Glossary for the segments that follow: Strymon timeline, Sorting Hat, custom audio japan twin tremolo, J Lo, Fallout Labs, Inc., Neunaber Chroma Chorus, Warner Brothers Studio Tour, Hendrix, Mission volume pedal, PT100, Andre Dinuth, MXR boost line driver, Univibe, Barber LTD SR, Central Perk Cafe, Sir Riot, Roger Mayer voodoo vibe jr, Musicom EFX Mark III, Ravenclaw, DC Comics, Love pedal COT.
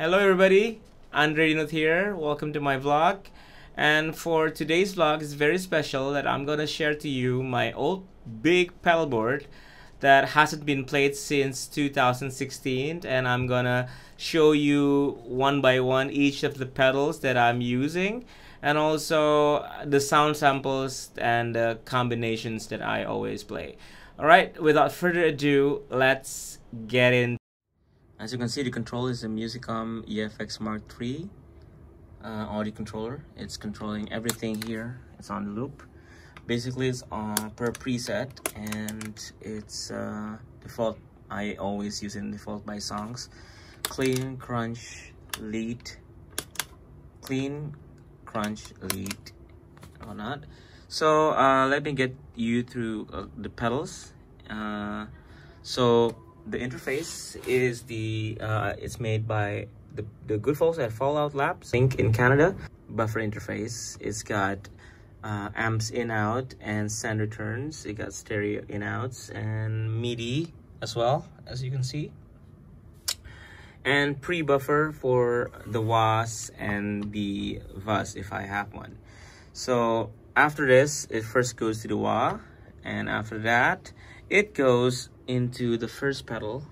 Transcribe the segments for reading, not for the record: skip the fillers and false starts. Hello everybody, Andre Dinuth here. Welcome to my vlog. And for today's vlog, it's very special that I'm gonna share to you my old big pedal board that hasn't been played since 2016, and I'm gonna show you one by one each of the pedals that I'm using, and also the sound samples and the combinations that I always play. All right, without further ado, let's get in. As you can see, the controller is a Musicom EFX Mark III audio controller. It's controlling everything here. It's on the loop. Basically, it's per preset, and it's default. I always use it in default by songs. Clean, crunch, lead. Clean, crunch, lead, or not. So let me get you through the pedals. The interface is it's made by the good folks at Fallout Labs, Inc. in Canada. Buffer interface, it's got amps in out and send returns. It got stereo in outs and MIDI as well, as you can see. And pre-buffer for the wahs and the vus if I have one. So after this, it first goes to the wah, and after that, it goes into the first pedal,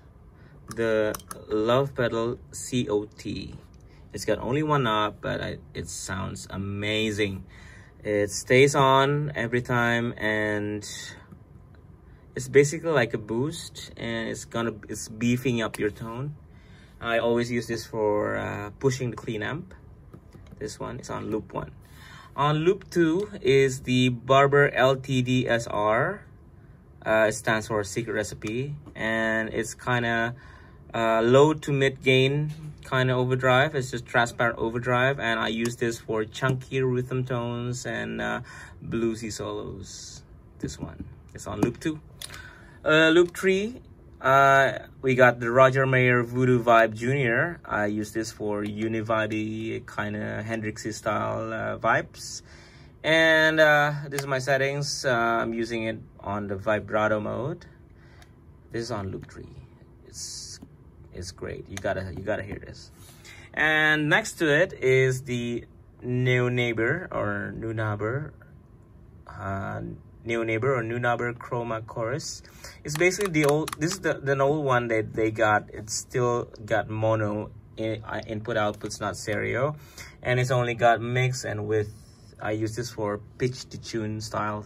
the Love pedal COT. It's got only one knob, but it sounds amazing. It stays on every time, and it's basically like a boost, and it's beefing up your tone. I always use this for pushing the clean amp. This one is on loop 1. On loop 2 is the Barber LTD SR. It stands for Secret Recipe, and it's kind of low to mid gain kind of overdrive. It's just transparent overdrive, and I use this for chunky rhythm tones and bluesy solos. This one is on loop 2. Loop 3, we got the Roger Mayer Voodoo Vibe Jr. I use this for univody kind of Hendrixy style vibes. And this is my settings. I'm using it on the vibrato mode. This is on loop 3. It's great. You gotta hear this. And next to it is the Neunaber Chroma Chorus. It's basically the old. This is the old one that they got. It's still got mono input outputs, not stereo, and it's only got mix and width. I use this for pitch to tune style,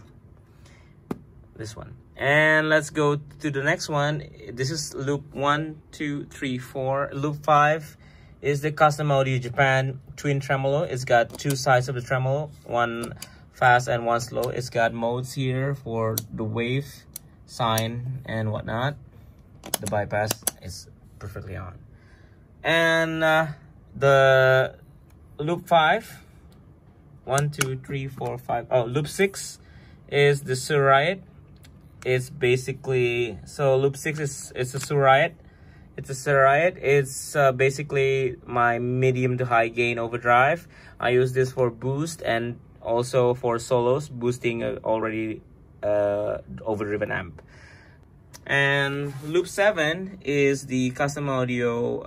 this one. And let's go to the next one. This is loop 1, 2, 3, 4. Loop 5 is the Custom Audio Japan Twin Tremolo. It's got two sides of the tremolo, one fast and one slow. It's got modes here for the wave, sine, and whatnot. The bypass is perfectly on. And the loop 5, 1, 2, 3, 4, 5. Oh, loop 6 is the Sir Riot. It's basically, so loop 6 is it's a Sir Riot. It's basically my medium to high gain overdrive. I use this for boost and also for solos, boosting already overdriven amp. And loop 7 is the Custom Audio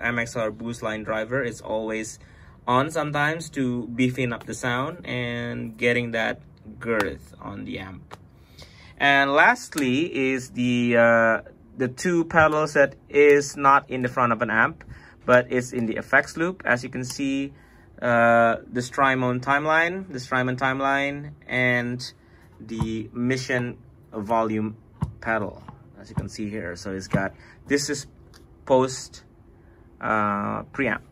MXR boost line driver. It's always on sometimes to beefing up the sound and getting that girth on the amp. And lastly is the two pedals that is not in the front of an amp, but it's in the effects loop. As you can see, the Strymon timeline, and the Mission volume pedal, as you can see here. So it's got, this is post preamp.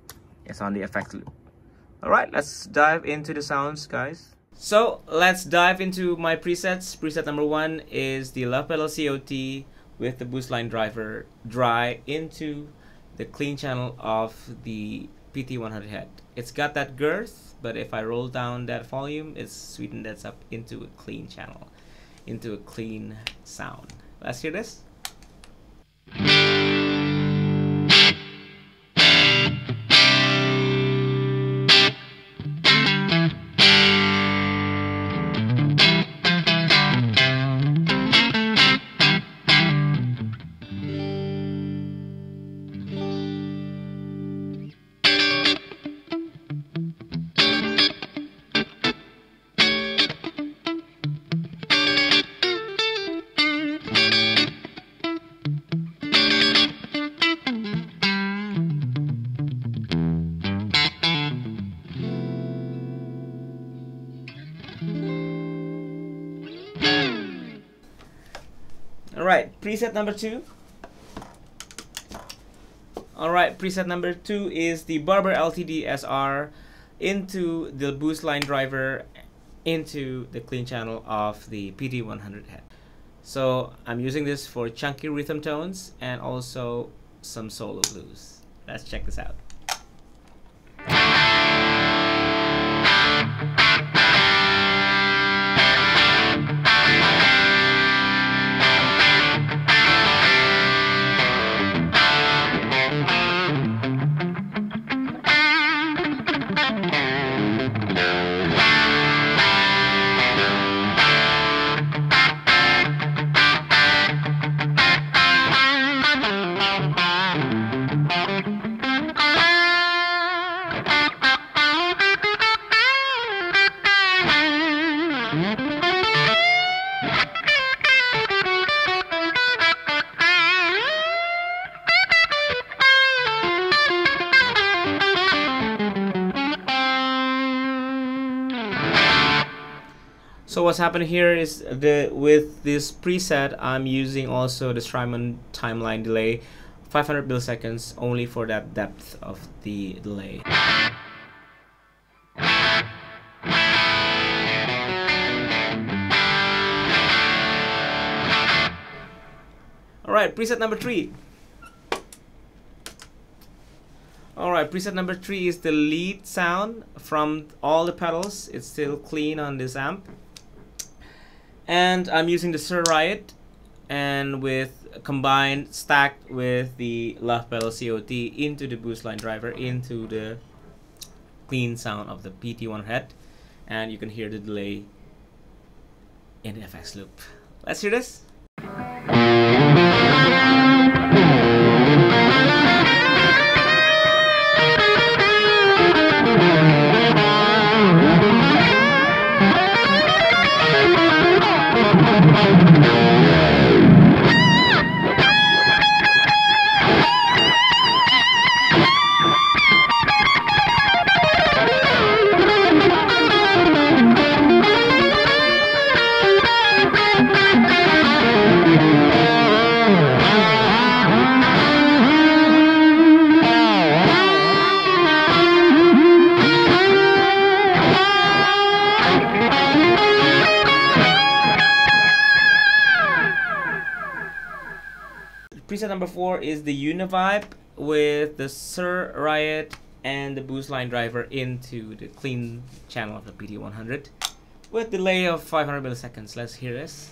It's on the effects loop. Alright, let's dive into the sounds, guys. So let's dive into my presets. Preset number 1 is the Love pedal COT with the boost line driver dry into the clean channel of the PT100 head. It's got that girth, but if I roll down that volume, it's sweetened that up into a clean channel, into a clean sound. Let's hear this. Alright, preset number 2. Alright, preset number 2 is the Barber LTD SR into the boost line driver into the clean channel of the PT100 head. So I'm using this for chunky rhythm tones and also some solo blues. Let's check this out. So what's happening here is with this preset, I'm using also the Strymon timeline delay, 500 milliseconds only for that depth of the delay. Alright, preset number 3. Alright, preset number 3 is the lead sound from all the pedals. It's still clean on this amp. And I'm using the Sir Riot and with combined stacked with the Love pedal COT into the boost line driver into the clean sound of the PT100 head, and you can hear the delay in the FX loop. Let's hear this. Preset number 4 is the Univibe with the Sir Riot and the boost line driver into the clean channel of the PT100 with delay of 500 milliseconds. Let's hear this.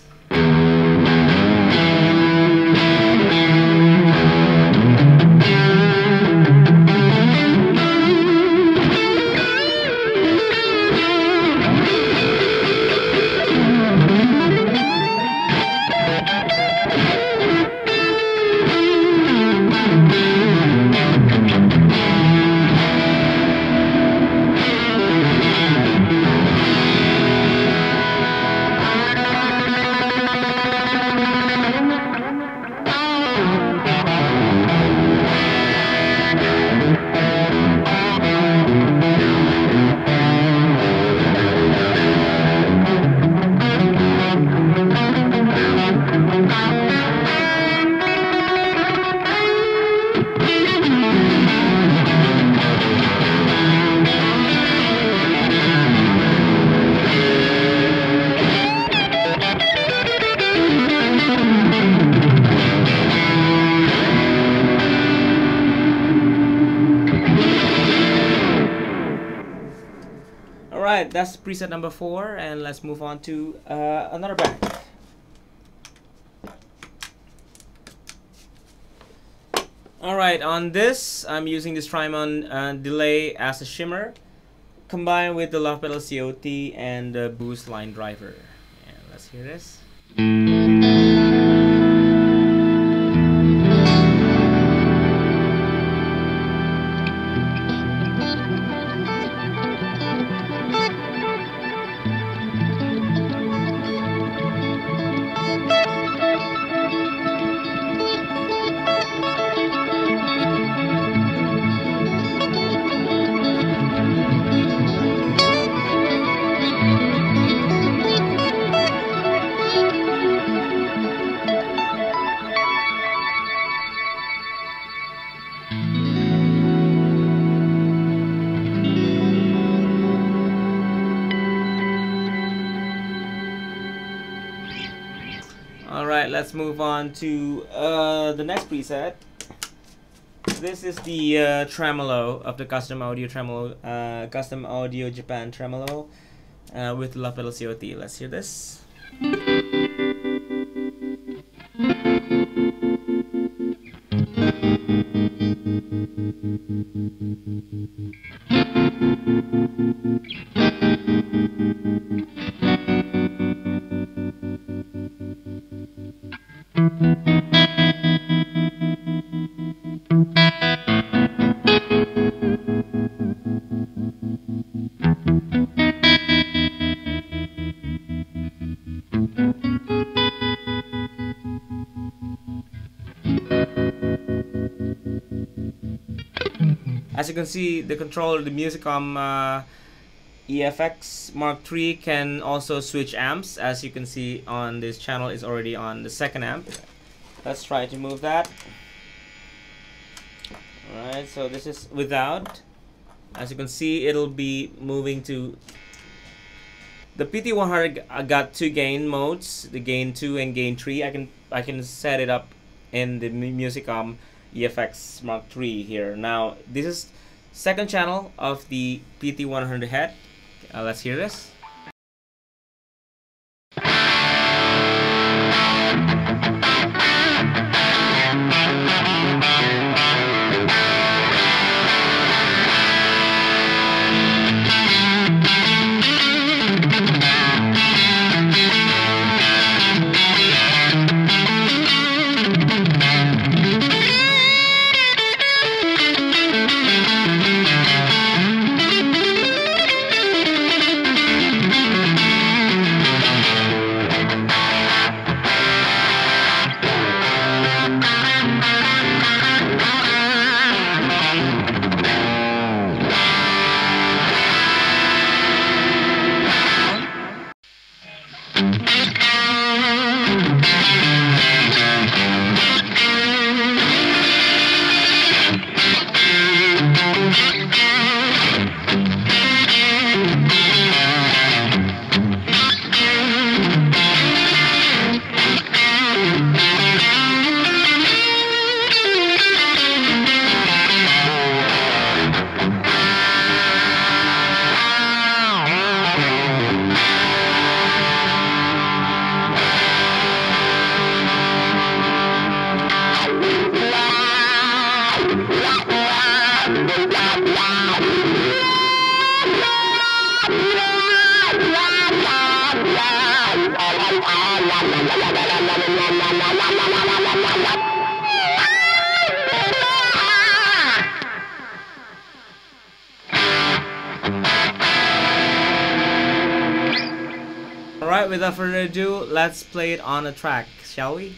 Alright, that's preset number 4, and let's move on to another band. Alright, on this, I'm using the Strymon delay as a shimmer, combined with the Love pedal COT and the boost line driver. And let's hear this. let's move on to the next preset. This is the tremolo of the custom audio tremolo, custom audio Japan tremolo with Love pedal COT. Let's hear this. As you can see, the controller, the Musicom EFX Mark III, can also switch amps. As you can see on this channel, is already on the second amp. Let's try to move that. Alright, so this is without. As you can see, it'll be moving to the PT100. I got two gain modes, the gain 2 and gain 3. I can set it up in the Musicom EFX Mark III here. Now this is second channel of the PT100 head. Let's hear this. Alright, without further ado, let's play it on a track, shall we?